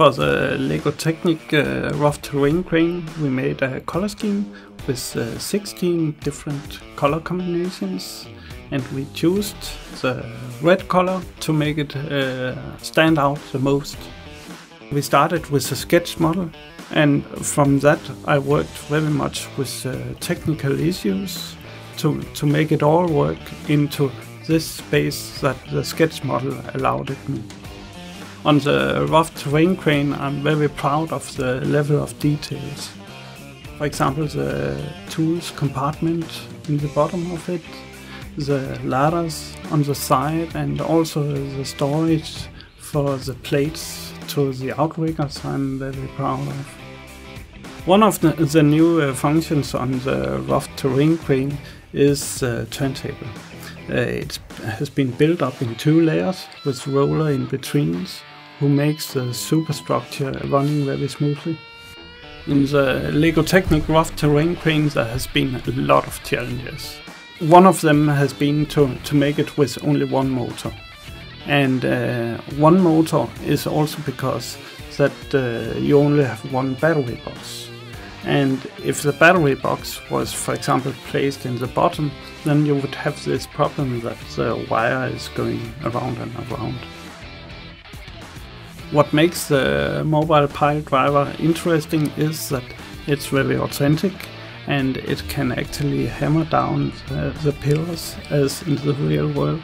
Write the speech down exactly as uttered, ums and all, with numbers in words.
For the LEGO Technic uh, Rough Terrain Crane, we made a color scheme with uh, sixteen different color combinations, and we chose the red color to make it uh, stand out the most. We started with a sketch model, and from that I worked very much with uh, technical issues to, to make it all work into this space that the sketch model allowed it me. On the Rough Terrain Crane, I'm very proud of the level of details. For example, the tools compartment in the bottom of it, the ladders on the side, and also the storage for the plates to the outriggers I'm very proud of. One of the, the new uh, functions on the Rough Terrain Crane is the turntable. Uh, it has been built up in two layers with roller in between, who makes the superstructure running very smoothly. In the LEGO Technic Rough Terrain Crane there has been a lot of challenges. One of them has been to, to make it with only one motor. And uh, one motor is also because that uh, you only have one battery box. And if the battery box was, for example, placed in the bottom, then you would have this problem that the wire is going around and around. What makes the mobile pile driver interesting is that it's very authentic, and it can actually hammer down the, the pillars as in the real world.